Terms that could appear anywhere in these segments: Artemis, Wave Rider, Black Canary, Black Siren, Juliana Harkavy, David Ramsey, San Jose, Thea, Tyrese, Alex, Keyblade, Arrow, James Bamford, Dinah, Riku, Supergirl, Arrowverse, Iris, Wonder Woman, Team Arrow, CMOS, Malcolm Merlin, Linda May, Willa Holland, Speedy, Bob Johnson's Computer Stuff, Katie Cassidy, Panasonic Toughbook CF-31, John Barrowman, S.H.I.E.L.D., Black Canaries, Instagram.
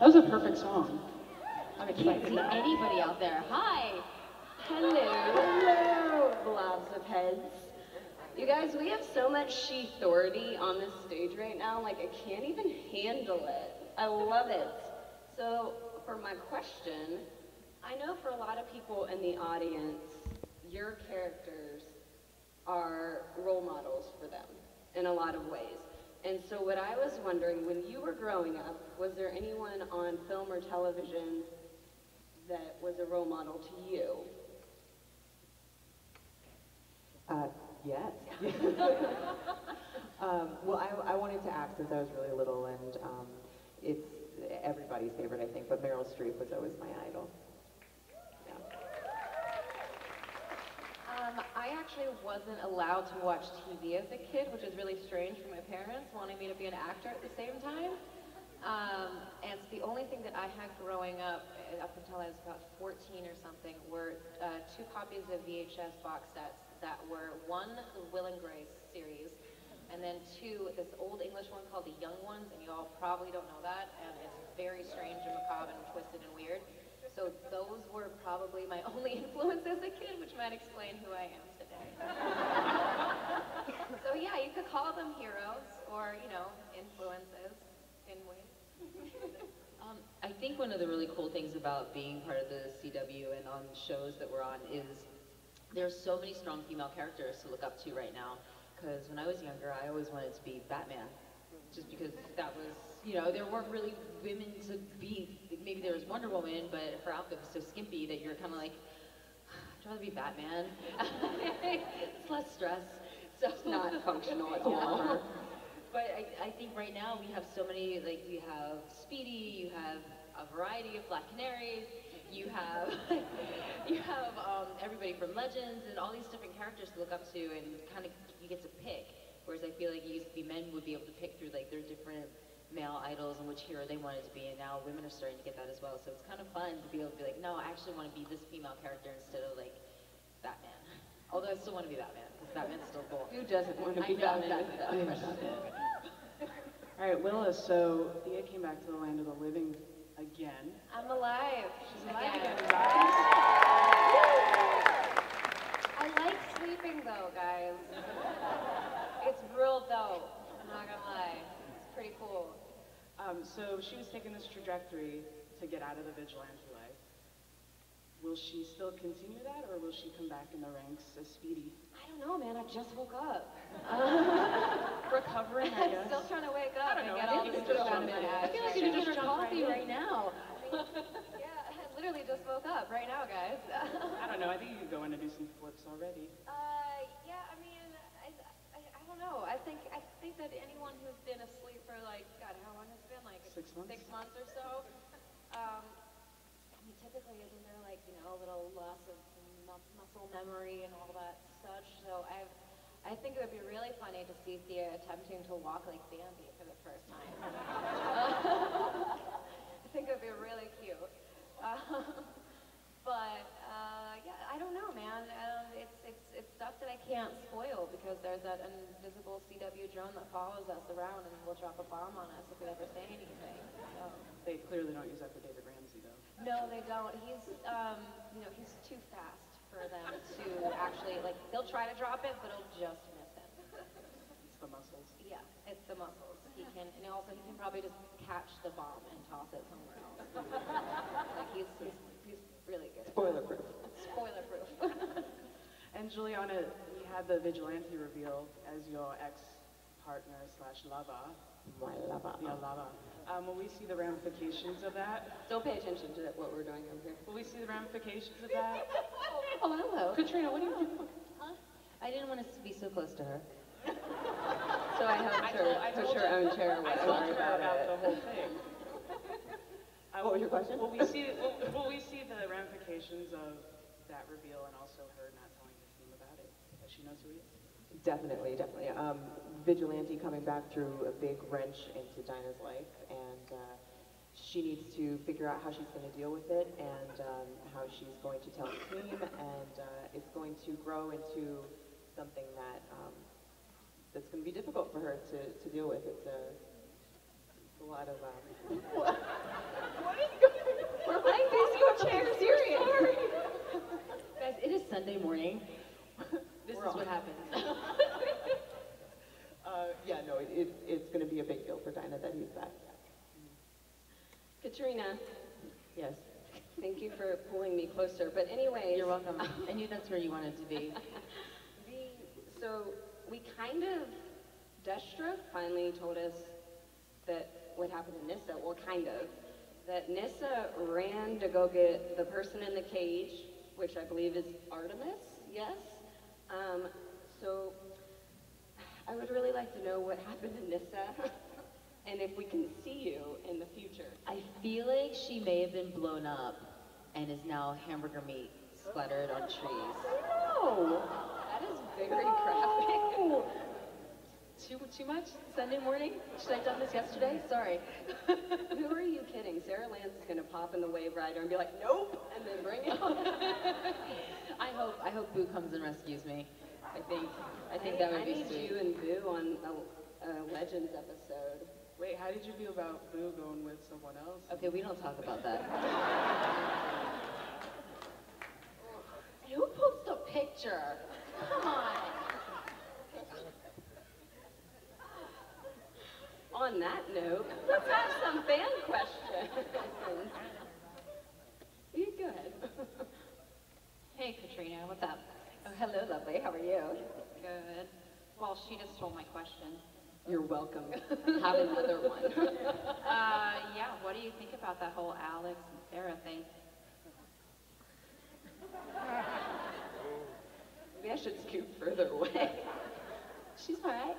That was a perfect song. I'm excited. Can anybody out there? Hi. Hello. Hello. Blobs of heads. You guys, we have so much she-thority on this stage right now, like I can't even handle it. I love it. So for my question, I know for a lot of people in the audience, your characters are role models for them in a lot of ways. And so what I was wondering, when you were growing up, was there anyone on film or television that was a role model to you? Yes. Well, I wanted to act since I was really little, and it's everybody's favorite, I think, but Meryl Streep was always my idol. Yeah. I actually wasn't allowed to watch TV as a kid, which is really strange for my parents, wanting me to be an actor at the same time. And the only thing that I had growing up, up until I was about 14 or something, were 2 copies of VHS box sets that were one, the Will and Grace series, and then 2, this old English one called The Young Ones, and you all probably don't know that, and it's very strange and macabre and twisted and weird. So those were probably my only influence as a kid, which might explain who I am today. So yeah, you could call them heroes or, you know, influences in ways. I think one of the really cool things about being part of the CW and on shows that we're on is there's so many strong female characters to look up to right now, because when I was younger, I always wanted to be Batman, just because that was, you know, there weren't really women to be. Maybe there was Wonder Woman, but her outfit was so skimpy that you're kind of like, I'd rather be Batman. It's less stress, so it's not functional at all. But I think right now we have so many, like we have Speedy, you have a variety of Black Canaries, you have everybody from Legends and all these different characters to look up to, and kind of you get to pick. Whereas I feel like it used to be men would be able to pick through like their different male idols and which hero they wanted to be, and now women are starting to get that as well. So it's kind of fun to be able to be like, no, I actually want to be this female character instead of like Batman. Although I still want to be Batman because Batman's still cool. Who doesn't want to be Batman? All right, Willa. So Thea came back to the land of the living. Again. I'm alive. She's alive again, guys. I like sleeping though, guys. It's real dope. I'm not gonna lie. It's pretty cool. So she was taking this trajectory to get out of the vigilante life. Will she still continue that, or will she come back in the ranks as Speedy? I don't know, man. I just woke up. Recovering, I guess. Still trying to wake up. I don't know. I feel like you just drunk coffee right now. Yeah, I literally just woke up right now, guys. I don't know. I think you could go in and do some flips already. Yeah. I mean, I don't know. I think that anyone who's been asleep for like, God, how long has it been? Like 6 months. 6 months or so. I mean, typically isn't there like, you know, a little loss of muscle memory and all that such. So I think it would be really funny to see Thea attempting to walk like Bambi for the first time. I think it would be really cute. Yeah, I don't know, man. It's stuff that I can't spoil because there's that invisible CW drone that follows us around and will drop a bomb on us if we ever say anything. So. They clearly don't use that for David Ramsey, though. No, they don't. He's, you know, he's too fast for them to actually, like, they'll try to drop it, but it'll just miss him. It's the muscles. Yeah, it's the muscles. He can, and also he can probably just catch the bomb and toss it somewhere else. Like, he's really good. Spoiler-proof. Spoiler-proof. And Juliana, we had the vigilante reveal as your ex-partner slash lover. My lover. Your lover. Will we see the ramifications of that? Don't pay attention to what we're doing over here. Will we see the ramifications of that? Oh, hello. Katrina, what do you do? Huh? I didn't want to be so close to her. So I helped her push her own chair away. I told her about the whole thing. What was your question? Will we see the ramifications of that reveal, and also her not telling the team about it, that she knows who he is? Definitely, definitely. Vigilante coming back through a big wrench into Dinah's life, and she needs to figure out how she's going to deal with it, and how she's going to tell the team, and it's going to grow into something that that's going to be difficult for her to deal with. It's a a lot of... What is going on? I guess your chair is serious. Guys, it is Sunday morning. This is what happens. Yeah, no, it's going to be a big deal for Dinah that he's back. Katrina. Yes. Thank you for pulling me closer. But anyway, you're welcome. I knew that's where you wanted to be. So we kind of, Destra finally told us that what happened to Nyssa, well, kind of, that Nyssa ran to go get the person in the cage, which I believe is Artemis, yes? So I would really like to know what happened to Nyssa. And if we can see you in the future. I feel like she may have been blown up and is now hamburger meat splattered on trees. No! That is very graphic. Too much? Sunday morning? Should I have done this yesterday? Sorry. Who are you kidding? Sarah Lance is going to pop in the Wave Rider and be like, nope, and then bring it on. I hope Boo comes and rescues me. I think that would be sweet. I need you and Boo on a Legends episode. Wait, how did you feel about Boo going with someone else? Okay, we don't talk about that. Who posts a picture? Come on. On that note, let's have some fan questions. You go ahead. Hey, Katrina, what's up? Oh, hello, lovely. How are you? Good. Well, she just stole my question. You're welcome. Have another one. Yeah, what do you think about that whole Alex and Sarah thing? Maybe I should scoot further away. She's all right.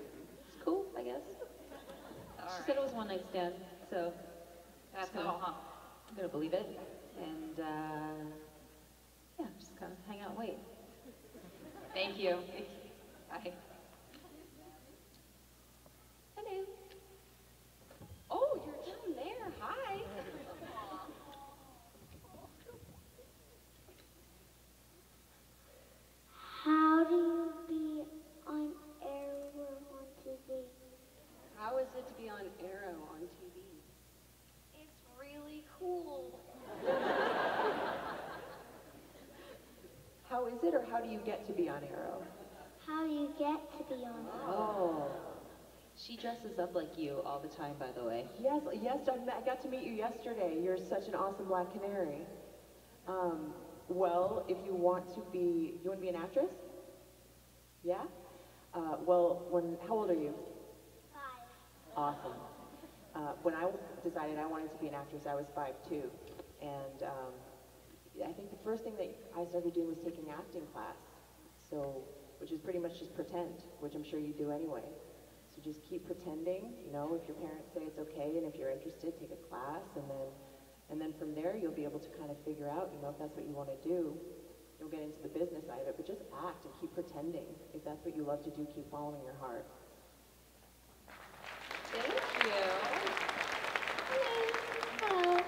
It's cool, I guess. All she said it was one night stand, so that's all, huh? I'm gonna believe it, and yeah, just kind of hang out, and wait. Thank you. Bye. Hello. Oh, you're down there. Hi. How do you be on Arrow on TV? How is it to be on Arrow on TV? It's really cool. How is it, or how do you get to be on Arrow? How do you get to be on Arrow? Oh. She dresses up like you all the time, by the way. Yes, yes, I got to meet you yesterday. You're such an awesome Black Canary. Well, if you want to be, you want to be an actress? Yeah? Well, how old are you? 5. Awesome. When I decided I wanted to be an actress, I was 5 too. And I think the first thing that I started doing was taking acting class. So, which is pretty much just pretend, which I'm sure you do anyway. You just keep pretending, you know, if your parents say it's okay and if you're interested, take a class, and then from there you'll be able to kind of figure out, you know, if that's what you want to do. You'll get into the business side of it, but just act and keep pretending. If that's what you love to do, keep following your heart. Thank you. Hello.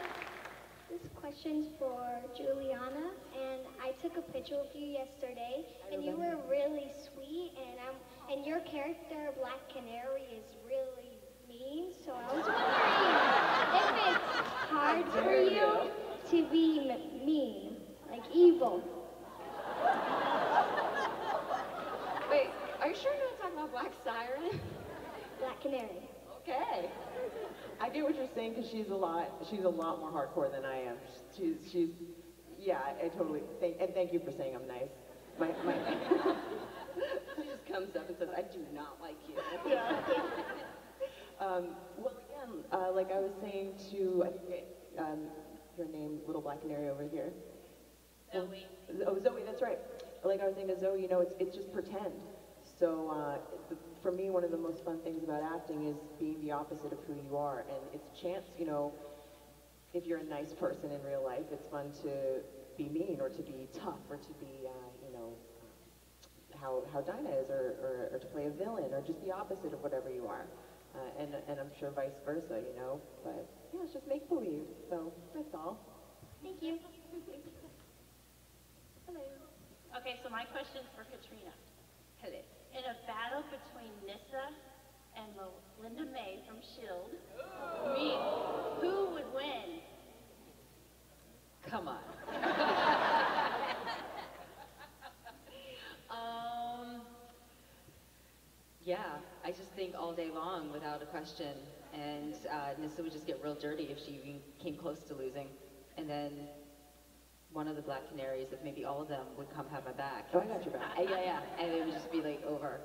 This question's for Juliana, and I took a picture of you yesterday, and you were really sweet, and your character, Black Canary, is really mean, so I was wondering if it's hard for you to be mean, like evil. Wait, are you sure you're not talking about Black Siren? Black Canary. Okay. I get what you're saying, because she's a lot more hardcore than I am. Yeah, I totally, thank you for saying I'm nice. She just comes up and says, I do not like you. Yeah. Well, again, like I was saying to, I think, your name, Little Black Canary over here. Zoe. Oh, Zoe, that's right. Like I was saying to Zoe, you know, it's just pretend. So for me, one of the most fun things about acting is being the opposite of who you are. And it's a chance, you know, if you're a nice person in real life, it's fun to be mean or to be tough or to be, you know, how Dinah is, or to play a villain, or just the opposite of whatever you are. And I'm sure vice versa, you know? But yeah, it's just make-believe, so that's all. Thank you. Hello. Okay, so my question's for Katrina. Hello. In a battle between Nyssa and Linda May from S.H.I.E.L.D., me, who would win? Come on. Yeah, I just think all day long without a question. And Nyssa would just get real dirty if she even came close to losing. And then one of the Black Canaries, if maybe all of them, would come have my back. Oh, I got your back. Yeah. And it would just be like over.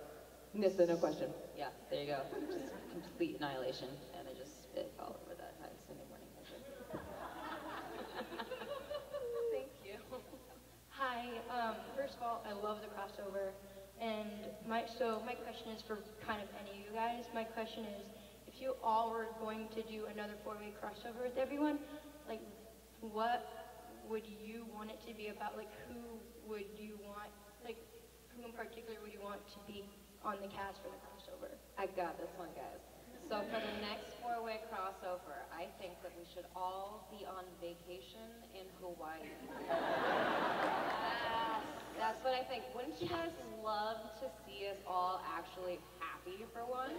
Nyssa, no question. Yeah, there you go. Just complete annihilation. And I just spit all over that high Sunday morning. Thank you. Hi. First of all, I love the crossover. And so my question is for kind of any of you guys. My question is, if you all were going to do another four-way crossover with everyone, like, what would you want it to be about? Like, who would you want, like, who in particular would you want to be on the cast for the crossover? I got this one, guys. So for the next four-way crossover, I think that we should all be on vacation in Hawaii. That's what I think. Wouldn't you guys love to see us all actually happy for once?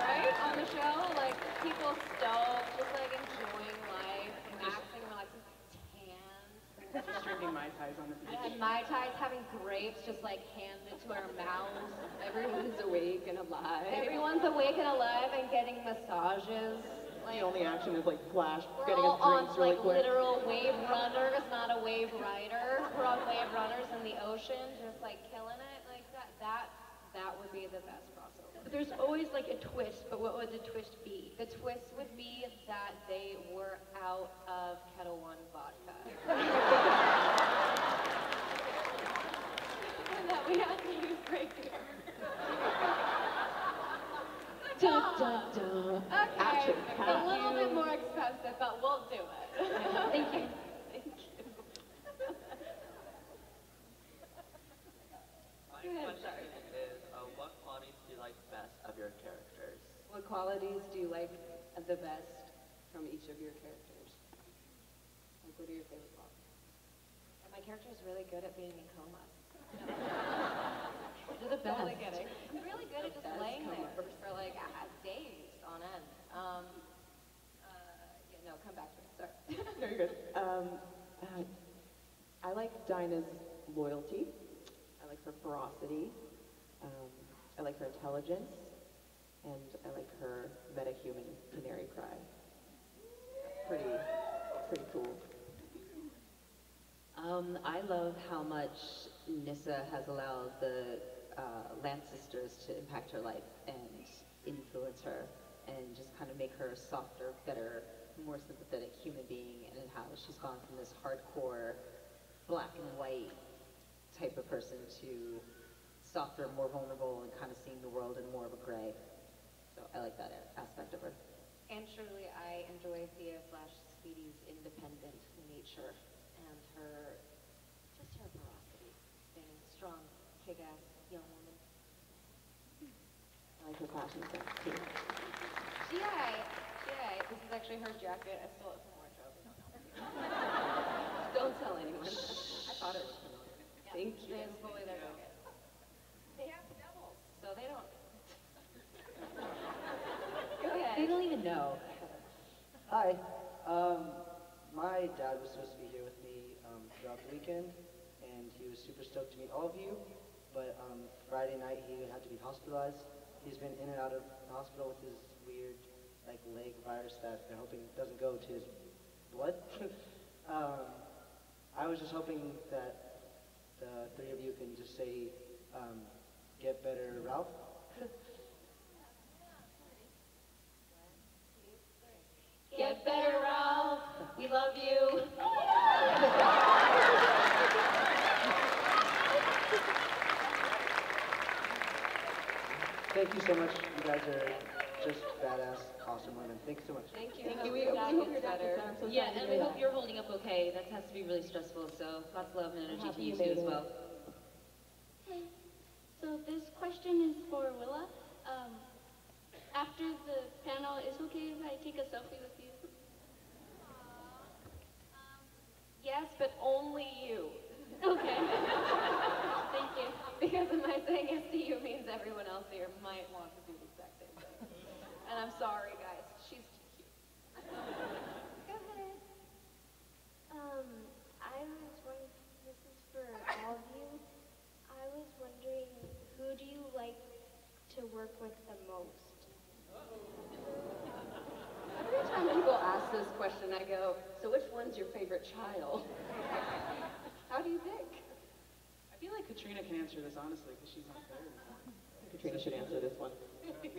Right? On the show? Like, people stoked, just like enjoying life, relaxing, relaxing, tan. Just drinking Mai Tais on the beach. And Mai Tais, having grapes just like handed to our mouths. Everyone's awake and alive. Everyone's awake and alive and getting massages. Like, the only action is like Flash getting us drinks really quick. We're all on like literal wave runners, not a wave rider. We're on wave runners in the ocean, just like killing it like that. That would be the best crossover. But there's always like a twist, but what would the twist be? The twist would be that they were out of Kettle One vodka. And that we had to use breakers. Dun, dun, dun. Okay, a little bit more expensive, but we'll do it. Thank you. Thank you. My question is, what qualities do you like best of your characters? What qualities do you like the best from each of your characters? Like, what are your favorite qualities? My character is really good at being in coma. They're the best. Totally kidding. I'm really good at just laying there for like days on end. Yeah, no, come back to me. Sorry. No, you're good. I like Dinah's loyalty. I like her ferocity. I like her intelligence, and I like her metahuman canary cry. Pretty cool. I love how much Nyssa has allowed the Lance sisters to impact her life and influence her and just kind of make her a softer, better, more sympathetic human being, and how she's gone from this hardcore black and white type of person to softer, more vulnerable, and kind of seeing the world in more of a gray. So I like that aspect of her. And truly, I enjoy Thea/Speedy's independent nature. And her ferocity, being strong, kick-ass, young woman. I like her fashion sense, too. G.I. This is actually her jacket. I stole it from wardrobe. Don't tell anyone. I thought it was familiar. Yeah. Thank you. They fully their jacket. They have devils, so they don't. Go ahead. They don't even know. Hi. My dad was supposed to be here with me throughout the weekend, and he was super stoked to meet all of you, but Friday night he had to be hospitalized. He's been in and out of the hospital with his weird like leg virus that they're hoping doesn't go to his blood. I was just hoping that the three of you can just say, get better, Ralph. Get better, Ralph. We love you. Thank you so much. You guys are just badass, awesome women. Thanks so much. Thank you. Thank you. We hope you're better. So yeah, and we hope you're holding up okay. That has to be really stressful. So lots of love and energy to you too as well. Okay. So this question is for Willa. After the panel, is it okay if I take a selfie with you? Yes, but only you. Okay. Thank you. Because my thing is to you means everyone else here might want to do And I'm sorry, guys. She's too cute. Go ahead. I was wondering, this is for all of you, I was wondering, who do you like to work with the most? Every time people ask this question, I go, so which one's your favorite child? How do you pick? I feel like Katrina can answer this, honestly, because she's not there. Katrina should answer this one. She's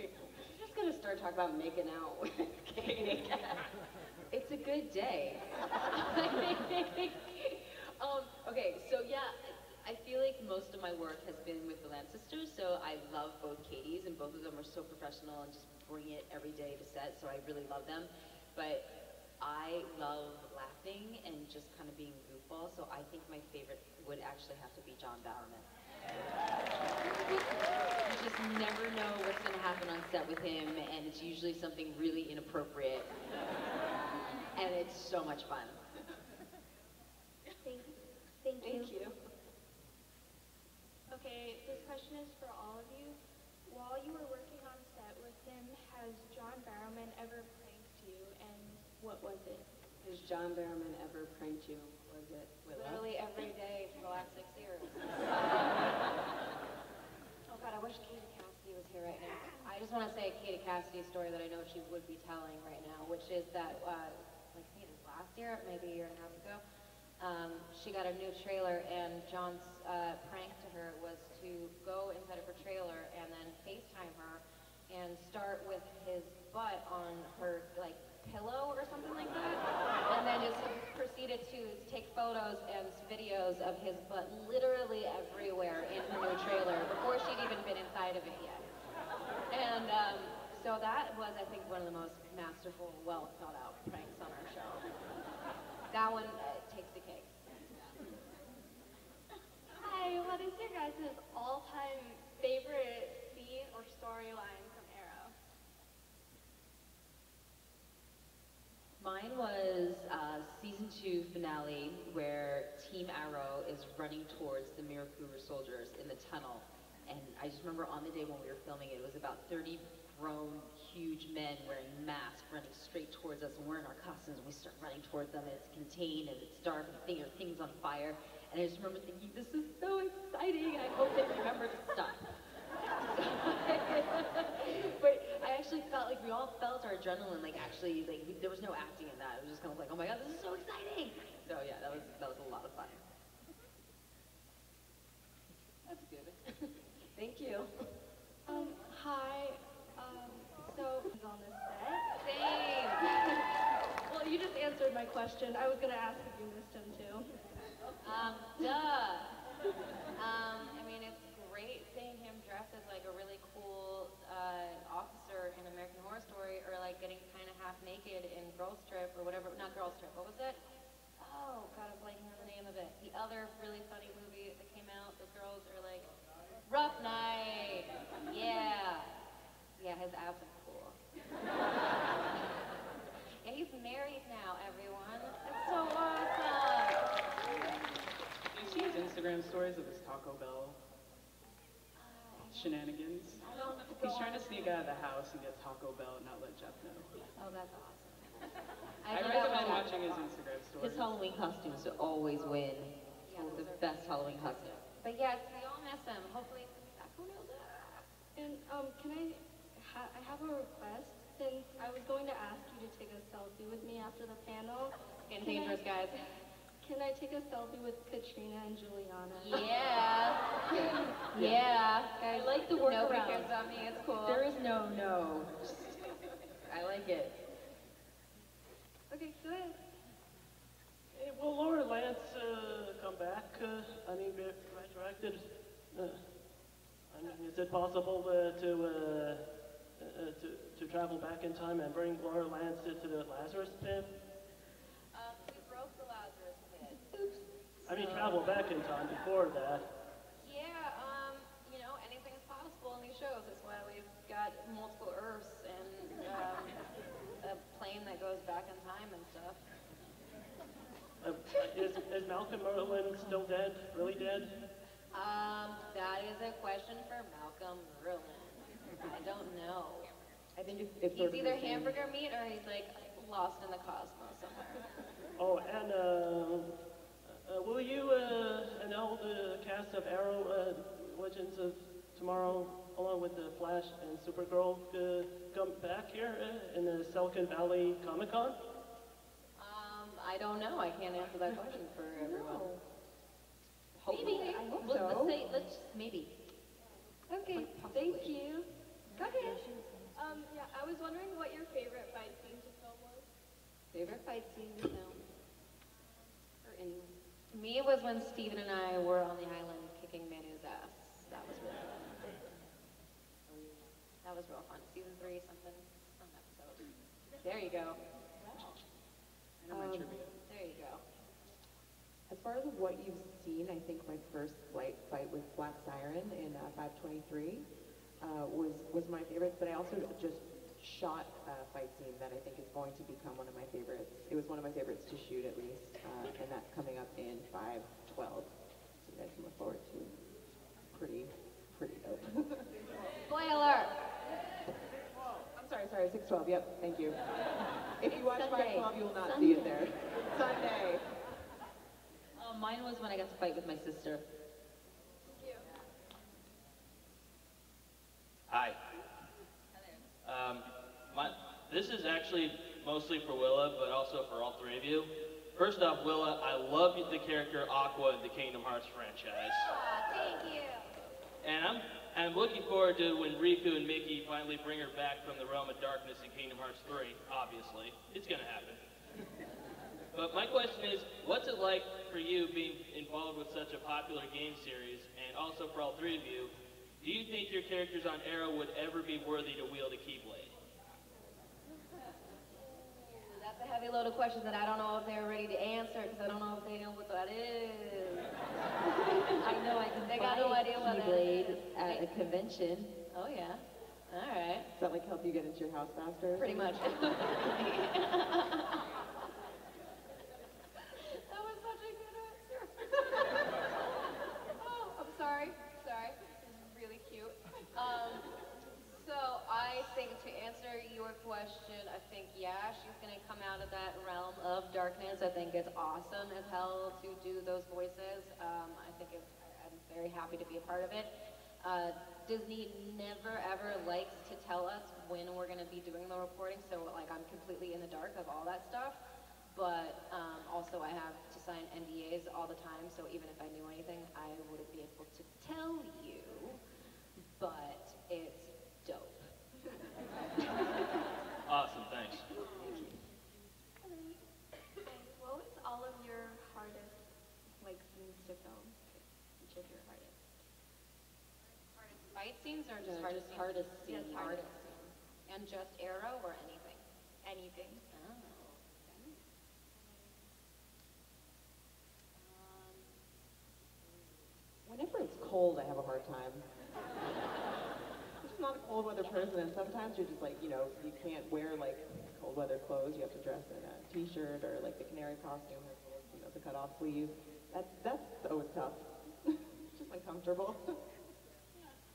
just going to start talking about making out with Katie. It's a good day. Okay, so yeah, I feel like most of my work has been with the Lance sisters, so I love both Katie's, and both of them are so professional and just bring it every day to set, so I really love them. But I love laughing and just kind of being goofball, so I think my favorite would actually have to be John Barrowman. You just never know what's going to happen on set with him, and it's usually something really inappropriate, and it's so much fun. Thank you. Okay, this question is for all of you. While you were working on set with him, has John Barrowman ever pranked you, and what was it? Has John Barrowman ever pranked you? Was it Willa? Literally every day for the last 6 years. Oh God, I wish Katie Cassidy was here right now. I just want to say a Katie Cassidy story that I know she would be telling right now, which is that, like I think it was last year, maybe a year and a half ago, she got a new trailer, and John's prank to her was to go inside of her trailer and then FaceTime her and start with his butt on her, like, pillow or something like that, and then just proceeded to take photos and videos of his butt literally everywhere in her new trailer before she'd even been inside of it yet. And so that was, I think, one of the most masterful, well thought out pranks on our show. That one takes the cake. Hi, what is your guys' all-time favorite scene or storyline from Arrow? Mine was season 2 finale, where Team Arrow is running towards the Mirakuru soldiers in the tunnel. And I just remember on the day when we were filming it, it was about 30 grown, huge men wearing masks running straight towards us, and we're in our costumes, and we start running towards them, and it's contained, and it's dark, and things on fire. And I just remember thinking, this is so exciting, I hope they remember to stop. But I actually felt like we all felt our adrenaline, like actually, like there was no acting in that. It was just kind of like, oh my God, this is so exciting. So yeah, that was a lot of fun. That's good. Thank you. Hi. So I was on this set. Same. Well, you just answered my question. I was gonna ask if you missed him too. Duh. I mean, it's great seeing him dressed as like a really cool officer in American Horror Story, or like getting kind of half naked in Girls Trip or whatever. Not Girls Trip. What was it? Oh God, I'm blanking on the name of it. The other really funny movie that came out. The girls are like Rough Night. Yeah, yeah. His abs are cool. And he's married now, everyone. That's so awesome. Did you see his Instagram stories of his Taco Bell shenanigans? He's trying to sneak out of the house and get Taco Bell and not let Jeff know. Oh, that's awesome. I recommend watching his Instagram stories. His Halloween costumes always win. Yeah, the best Halloween costume. But yes, we all miss him. Hopefully he comes back. Who knows? And can I have a request, since I was going to ask you to take a selfie with me after the panel. It's getting dangerous, guys. Can I take a selfie with Katrina and Juliana? Yeah. Yeah. I like the work around. Nobody cares on me. It's cool. There is no. I like it. Okay, go ahead. Hey, will Laurel Lance come back? I mean, be resurrected. I mean, is it possible to travel back in time and bring Laurel Lance to the Lazarus pit? I mean, travel back in time before that. Yeah, you know, anything is possible in these shows. That's why we've got multiple Earths and a plane that goes back in time and stuff. Is Malcolm Merlin still dead? Really dead? That is a question for Malcolm Merlin. I don't know. I think he's either hamburger meat or he's like lost in the cosmos somewhere. Oh, and will you and all the cast of Arrow, Legends of Tomorrow, along with the Flash and Supergirl, come back here in the Silicon Valley Comic Con? I don't know. I can't answer that question for everyone. No. Hopefully. Maybe. I hope so. Let's say, maybe. Okay. Thank you. Go ahead. Yeah, I was wondering what your favorite fight scene to film was. Favorite fight scene to film? Or anyone? Me, it was when Steven and I were on the island kicking Manu's ass. That was really fun. That was real fun. Season 3, something, some episode. There you go. There you go. As far as what you've seen, I think my first fight with Black Siren in 523 was my favorite, but I also just shot a fight scene that I think is going to become one of my favorites. It was one of my favorites to shoot, at least, and that's coming up in 512. So you guys can look forward to pretty dope. Spoiler! I'm sorry, 612, yep, thank you. If you watch 512, you will not see it there. Sunday. Mine was when I got to fight with my sister. Thank you. Hi. This is actually mostly for Willa, but also for all three of you. First off, Willa, I love the character Aqua in the Kingdom Hearts franchise. Oh, thank you. And I'm looking forward to when Riku and Mickey finally bring her back from the realm of darkness in Kingdom Hearts 3, obviously. It's going to happen. But my question is, what's it like for you being involved with such a popular game series, and also for all three of you, do you think your characters on Arrow would ever be worthy to wield a Keyblade? That's a heavy load of questions that I don't know if they're ready to answer, because I don't know if they know what that is. I know I can. They got no idea what that is. At a convention. Oh yeah. All right. Does that like help you get into your house faster? Pretty much. That was such a good answer. Oh, I'm sorry. Sorry. This is really cute. So I think to answer your question, I think yeah, she's gonna come out of that realm of darkness. I think it's awesome as hell to do those voices. I think I'm very happy to be a part of it. Disney never ever likes to tell us when we're going to be doing the reporting, so like I'm completely in the dark of all that stuff, but also I have to sign NDAs all the time, so even if I knew anything, I wouldn't be able to tell you, but it's dope. Awesome, thanks. Thank you. Hello. What was all of your hardest scenes to film? Each of your hardest? Fight scenes or just hardest scenes? Just hardest scenes. And just Arrow or anything? Anything. Oh. Okay. Whenever it's cold, I have a hard time. I'm just not a cold weather person, and sometimes you're just like, you know, you can't wear like cold weather clothes. You have to dress in a t-shirt or like the canary costume, or, you know, the cut off sleeve. That's always tough. It's just uncomfortable.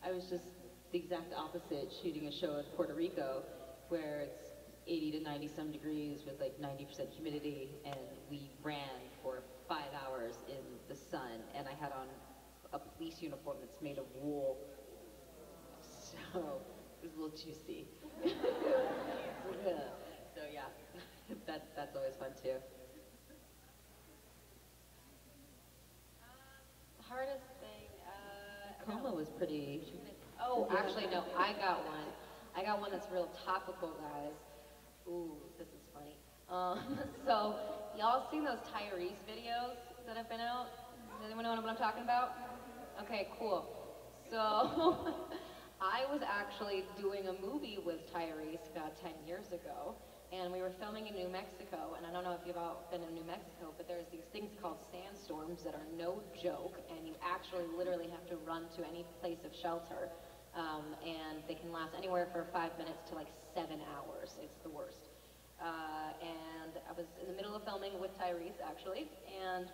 I was just the exact opposite, shooting a show in Puerto Rico where it's 80 to 90 some degrees with like 90% humidity, and we ran for 5 hours in the sun, and I had on a police uniform that's made of wool, so it was a little juicy. So yeah, that's always fun too. Hardest thing. Coma was pretty... Oh, actually, no, I got one. I got one that's real topical, guys. Ooh, this is funny. So, y'all seen those Tyrese videos that have been out? Does anyone know what I'm talking about? Okay, cool. So, I was actually doing a movie with Tyrese about 10 years ago, and we were filming in New Mexico, and I don't know if you've all been in New Mexico, but there's these things called sandstorms that are no joke, and you actually literally have to run to any place of shelter, and they can last anywhere from 5 minutes to like 7 hours. It's the worst. And I was in the middle of filming with Tyrese, actually, and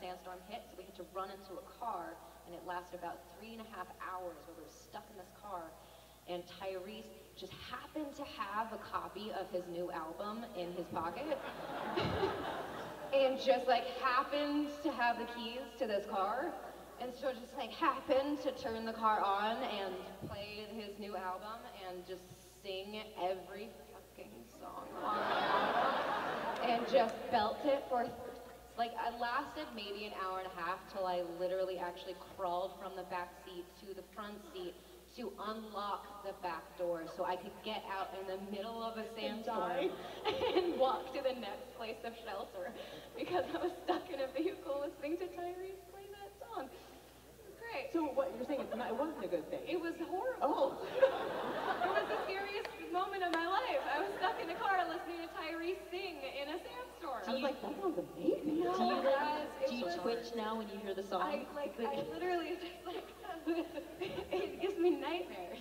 sandstorm hit, so we had to run into a car, and it lasted about 3.5 hours where we were stuck in this car, and Tyrese just happened to have a copy of his new album in his pocket and just like happened to have the keys to this car, and so just like happened to turn the car on and play his new album and just sing every fucking song on the album and just belt it for like I lasted maybe an hour and a half till I literally actually crawled from the back seat to the front seat to unlock the back door so I could get out in the middle of a sandstorm and walk to the next place of shelter because I was stuck in a vehicle listening to Tyrese play that song. It was great. So what you're saying is it wasn't a good thing? It was horrible. Oh. It was the scariest moment of my life. I was stuck in a car listening to Tyrese sing in a sandstorm. I was like, that sounds amazing. No. Do you twitch now when you hear the song? I literally just like, it gives me nightmares.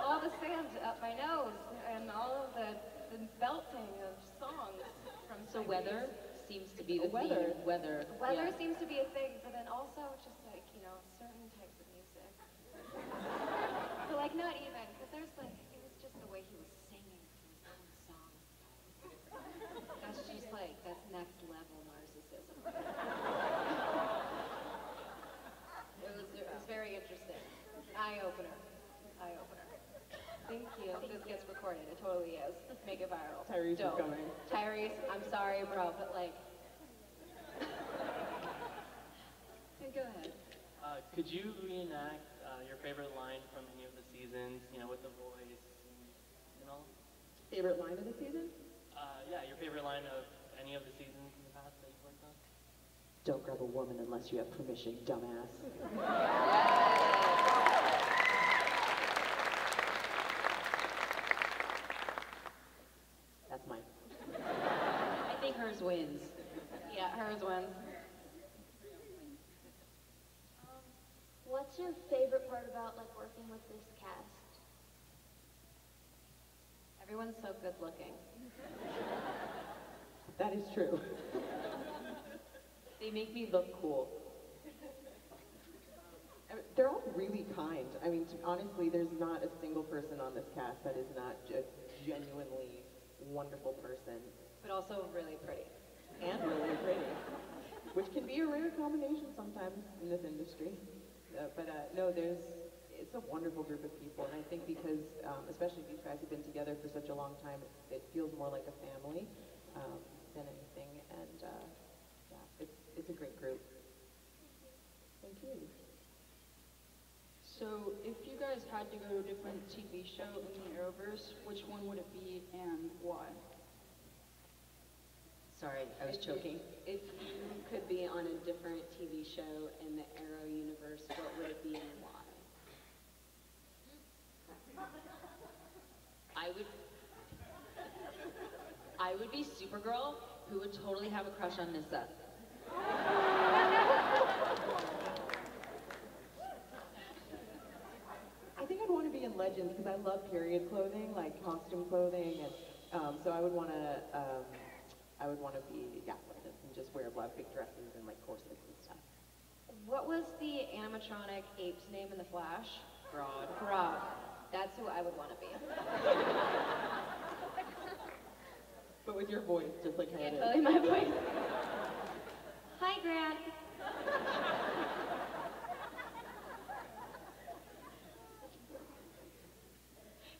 All the sand up my nose and all of the belting of songs from Tyrese. So weather seems to be the weather. Theme. Weather yeah. seems to be a thing, but then also just like, you know, certain types of music. But like not even, because there's like, it was just the way he was singing his own song. That's just like, that's next level narcissism. It was very interesting. Eye opener. Thank you. This gets recorded. It totally is. Make it viral. Tyrese is coming. Tyrese, I'm sorry, bro, but like. Go ahead. Could you reenact your favorite line from any of the seasons? You know, with the voice and all. Favorite line of the season? Yeah, your favorite line of any of the seasons in the past that you've worked on. Don't grab a woman unless you have permission, dumbass. That's mine. I think hers wins. Yeah, hers wins. What's your favorite part about like working with this cast? Everyone's so good looking. That is true. They make me look cool. They're all really kind. I mean, honestly, there's not a single person on this cast that is not just genuinely wonderful person. But also really pretty. And really pretty. Which can be a rare combination sometimes in this industry. No, it's a wonderful group of people. And I think because, especially these guys have been together for such a long time, it feels more like a family than anything. And yeah, it's a great group. Thank you. So if you guys had to go to a different TV show in the Arrowverse, which one would it be and why? Sorry, I was choking. If you could be on a different TV show in the Arrow universe, what would it be and why? I would be Supergirl, who would totally have a crush on Nyssa. I think I'd want to be in Legends because I love period clothing, like costume clothing, and so I would want to be Legends and just wear a lot of big dresses and like corsets and stuff. What was the animatronic ape's name in The Flash? Grodd. That's who I would want to be. But with your voice, just like how it is. Totally my voice. Hi, Grant.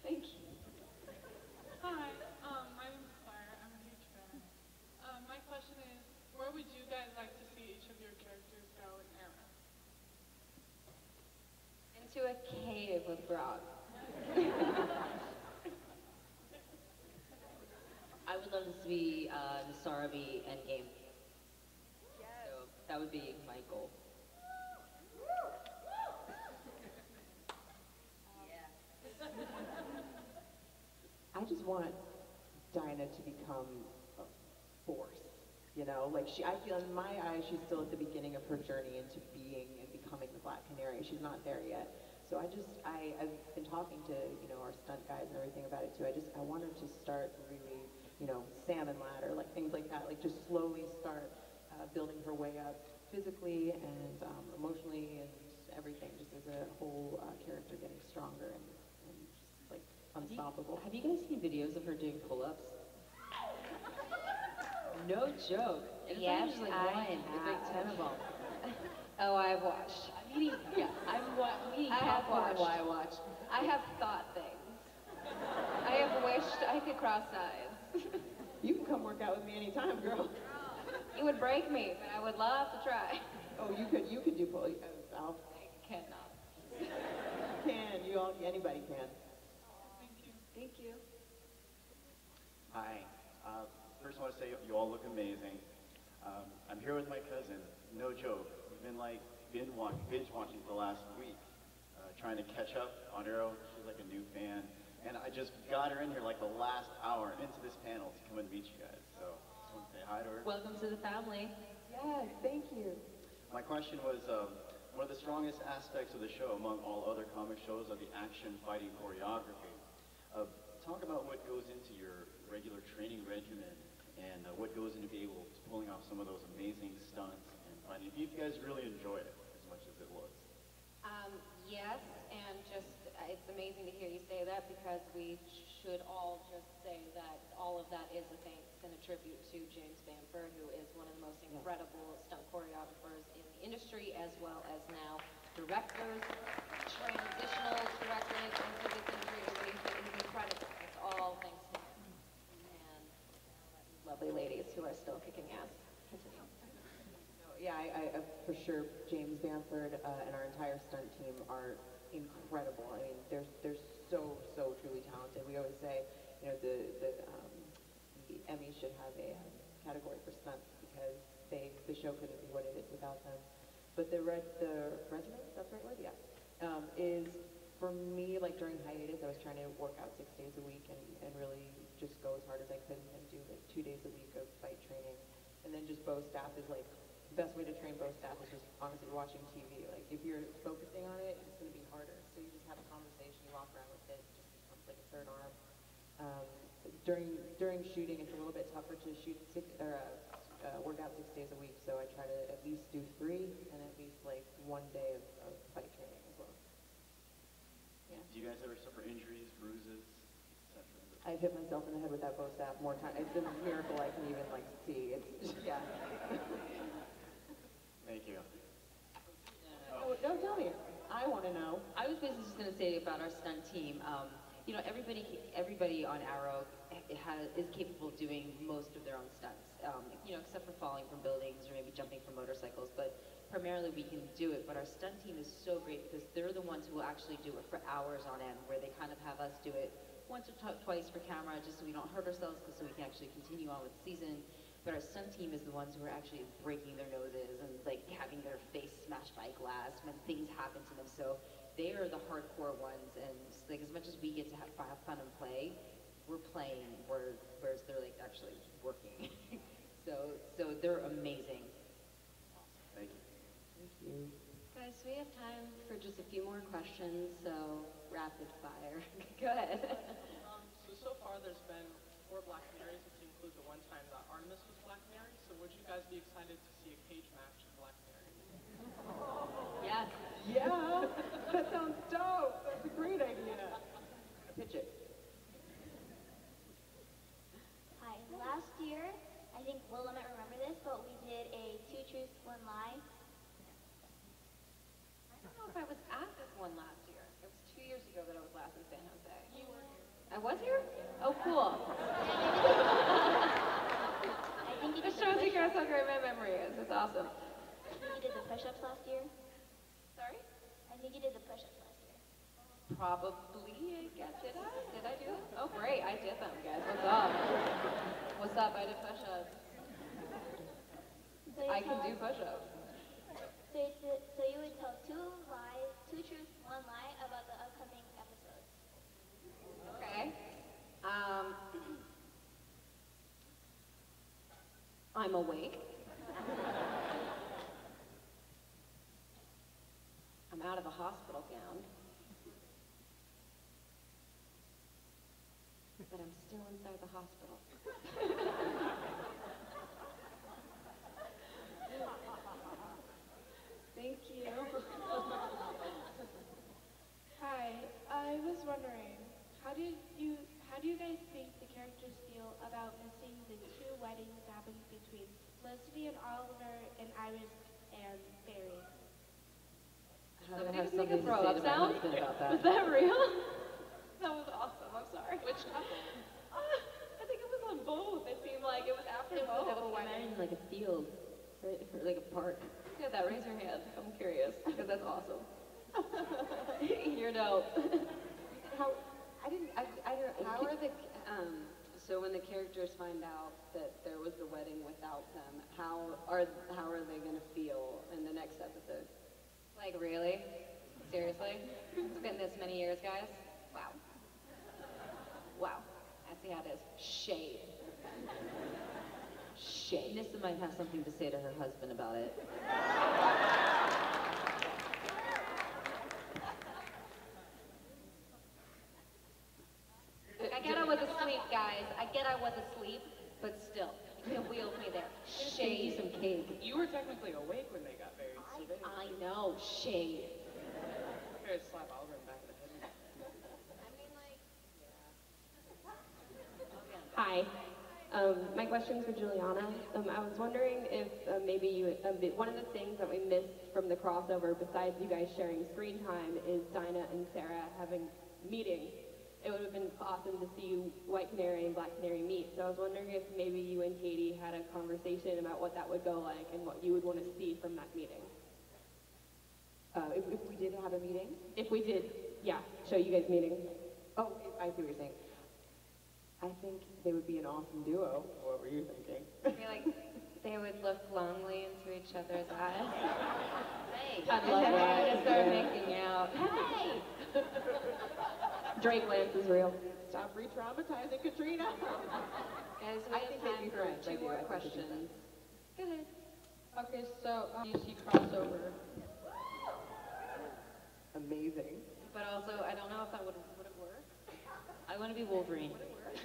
Thank you. Hi, my name is Sarah. I'm a huge fan. My question is, where would you guys like to see each of your characters go in Arrow? Into a cave with Grog. I would love this to be Nisarabi Endgame. Yes. So that would be my goal. Yeah. I just want Dinah to become a force, you know? Like I feel in my eyes, she's still at the beginning of her journey into being and becoming the Black Canary. She's not there yet. So I've been talking to, you know, our stunt guys and everything about it too. I want her to start really, you know, salmon ladder, like things like that, like just slowly start building her way up physically and emotionally and everything, just as a whole character getting stronger and just unstoppable. Have you guys seen videos of her doing pull-ups? No joke. It's yes, just like I one, have. Like 10 of them. Oh, I've watched. I'm eating, yeah, I have watched. I have thought things. I have wished I could cross eyes. You can come work out with me anytime, girl. It would break me, but I would love to try. Oh, you could do pull-ups. I cannot. You can. You all, anybody can. Thank you. Thank you. Hi. First I want to say you all look amazing. I'm here with my cousin. No joke. We've been like binge watching for the last week, trying to catch up on Arrow. She's like a new fan, and I just got her in here like the last hour into this panel to come and meet you guys. So I just want to say hi to her. Welcome to the family. Yes, thank you. My question was, one of the strongest aspects of the show among all other comic shows are the action fighting choreography. Talk about what goes into your regular training regimen and what goes into being able to pulling off some of those amazing stunts and fighting. If you guys really enjoy it as much as it was. Yes, and just it's amazing to hear you say that, because we should all just say that all of that is a thanks and a tribute to James Bamford, who is one of the most incredible stunt choreographers in the industry, as well as now directors, transitional directors into this industry. He's incredible. It's all thanks to him and lovely ladies who are still kicking ass. So, yeah, I for sure, James Bamford and our entire stunt team are incredible. I mean, they're so truly talented. We always say, you know, the Emmy should have a category for stunts, because the show couldn't be what it is without them. But the regimen, that's the right word, yeah, is for me, like during hiatus, I was trying to work out 6 days a week and really just go as hard as I could, and then do like 2 days a week of fight training, and then just bow staff is like. The best way to train both staff is just honestly watching TV. Like, if you're focusing on it, it's going to be harder. So you just have a conversation, you walk around with it, it just becomes like a third arm. During shooting, it's a little bit tougher to shoot work out 6 days a week, so I try to at least do 3 and at least like 1 day of fight training as well. Yeah. Do you guys ever suffer injuries, bruises, etc.? I've hit myself in the head with that bow staff more times. It's a miracle I can even like see. It's yeah. Thank you. Oh, no, tell me. I want to know. I was basically just going to say about our stunt team. You know, everybody on Arrow is capable of doing most of their own stunts. You know, except for falling from buildings or maybe jumping from motorcycles. But primarily we can do it. But our stunt team is so great because they're the ones who will actually do it for hours on end, where they kind of have us do it once or twice for camera, just so we don't hurt ourselves, because so we can actually continue on with the season. But our stunt team is the ones who are actually breaking their noses and like having their face smashed by glass when things happen to them. So they are the hardcore ones, and like as much as we get to have fun and play, we're playing, whereas they're like actually working. so they're amazing. Thank you. Thank you. Guys, we have time for just a few more questions, so rapid fire. Go ahead. So far there's been 4 Black Canaries, which includes the one time that Artemis was Black Canary, so would you guys be excited to see a cage match of Black Canary? Yes. Yeah, that sounds dope. That's a great idea. Pitch it. Hi, last year, I think Willa might remember this, but we did a 2 truths, 1 lie. I don't know if I was at this one last year. It was 2 years ago that I was last in San Jose. You were here. I was here? Oh, cool. I think it shows you guys how great my memory is. It's awesome. I think you did the push-ups last year. Sorry? I think you did the push-ups last year. Probably, I guess. Did I do them? Oh, great. I did them, guys. What's up? What's up? I did push-ups. So I can do push-ups. So you would tell 2 lies, 2 truths, 1 lie about the upcoming episode. Okay. I'm awake. I'm out of a hospital gown. But I'm still inside the hospital. Thank you. Hi, I was wondering, How do you guys think the characters feel about missing the two weddings happening between Felicity and Oliver and Iris and Barry? Somebody just make a throw-up sound? Was that real? That was awesome. I'm sorry. Which couple? I think it was on both. It seemed like it was after both. It was in like a field, right? Or like a park. Yeah, that. Raise your hand. I'm curious because that's awesome. You're dope. How are the so when the characters find out that there was the wedding without them, how are they gonna feel in the next episode? Like, really? Seriously? It's been this many years, guys? Wow. Wow. I see how it is. Shade. Shade. Nyssa might have something to say to her husband about it. I get I was asleep, but still, you wheeled me there. Shade. Some cake. You were technically awake when they got married. I know. Shade. I'm gonna slap Oliver in the back of the head. I mean, like, yeah. Hi. My question's for Juliana. I was wondering if maybe you, one of the things that we missed from the crossover, besides you guys sharing screen time, is Dinah and Sarah having meetings. It would have been awesome to see White Canary and Black Canary meet. So I was wondering if maybe you and Katie had a conversation about what that would go like and what you would want to see from that meeting. If we did have a meeting? If we did, yeah, show you guys meeting. Oh, I see what you're saying. I think they would be an awesome duo. What were you thinking? I feel like they would look longingly into each other's eyes. Hey, I'd love that. They start making out. Hey! Drake Lance is real. Stop re-traumatizing Katrina. Guys, we have time for two more questions. Go ahead. Okay, so DC crossover. Amazing. But also, I don't know if that would have worked. I want to be Wolverine. Would it work?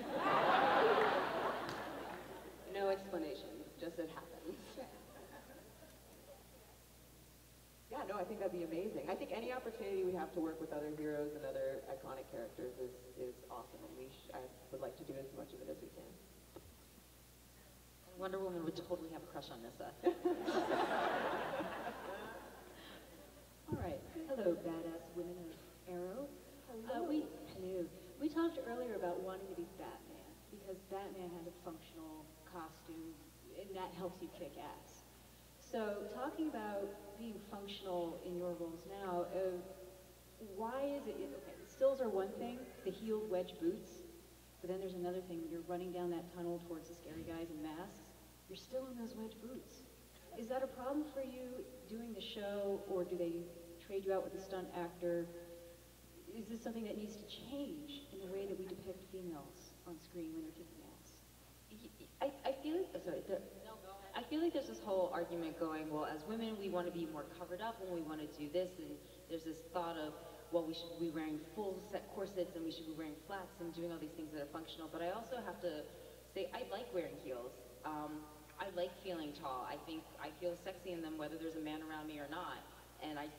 No explanation, just it happens. Yeah, no, I think that'd be amazing. I think any opportunity we have to work with other heroes and other iconic characters is awesome, and I would like to do as much of it as we can. Wonder Woman would totally have a crush on Nyssa. All right. Hello, badass women of Arrow. Hello. Hello. We talked earlier about wanting to be Batman, because Batman had a functional costume, and that helps you kick ass. So, talking about being functional in your roles now, why is it, okay, stills are one thing, the heeled wedge boots, but then there's another thing, when you're running down that tunnel towards the scary guys in masks, you're still in those wedge boots. Is that a problem for you doing the show, or do they trade you out with a stunt actor? Is this something that needs to change in the way that we depict females on screen when they're kicking ass? I feel like, oh, sorry, I feel like there's this whole argument going, well, as women, we want to be more covered up when we want to do this, and there's this thought of, well, we should be wearing full set corsets, and we should be wearing flats, and doing all these things that are functional, but I also have to say, I like wearing heels. I like feeling tall. I think I feel sexy in them, whether there's a man around me or not, and I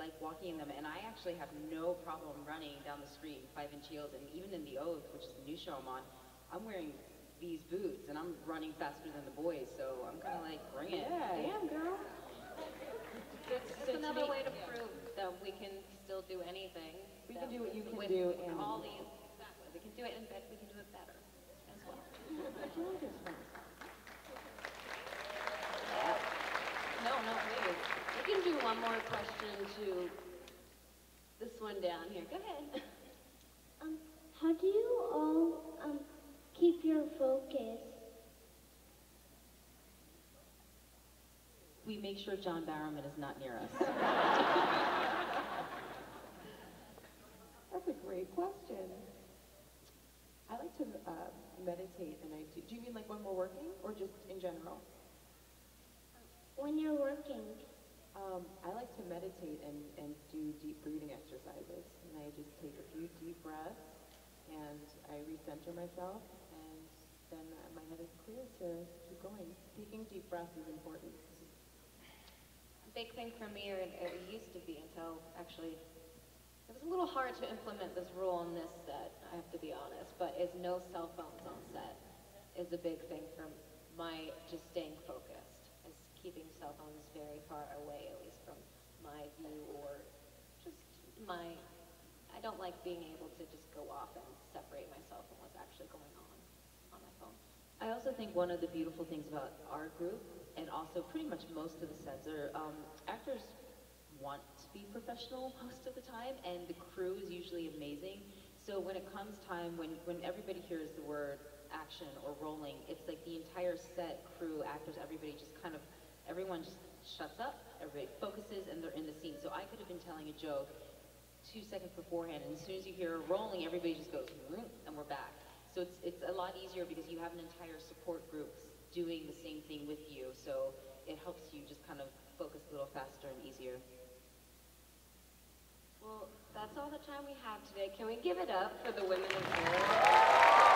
like walking in them, and I actually have no problem running down the street in 5-inch heels, and even in The Oath, which is the new show I'm on, I'm wearing these boots, and I'm running faster than the boys, so I'm kind of like, bring it. Yeah. Damn, girl. It's another way to prove that we can still do anything. We can do what you can do. And all these, exactly. We can do it, and we can do it better as well. No, please. We can do one more question to this one down here. Go ahead. How do you all, keep your focus? We make sure John Barrowman is not near us. That's a great question. I like to meditate, and I do. Do you mean like when we're working, or just in general? When you're working. I like to meditate and do deep breathing exercises, and I just take a few deep breaths, and I recenter myself. Then my head is clear to keep going. Taking deep breaths is important. A big thing for me, or it used to be until actually It was a little hard to implement this rule on this set, I have to be honest, but it's no cell phones on set is a big thing for my just staying focused, is keeping cell phones very far away, at least from my view, or just my, I don't like being able to just go off and separate myself from what's actually going on my phone. I also think one of the beautiful things about our group, and also pretty much most of the sets, are actors want to be professional most of the time, and the crew is usually amazing. So when it comes time, when everybody hears the word action or rolling, it's like the entire set, crew, actors, everybody just kind of, everyone just shuts up, everybody focuses, and they're in the scene. So I could have been telling a joke 2 seconds beforehand, and as soon as you hear rolling, everybody just goes, and we're back. So it's a lot easier because you have an entire support group doing the same thing with you, so it helps you just kind of focus a little faster and easier. Well, that's all the time we have today. Can we give it up for the women of Arrow?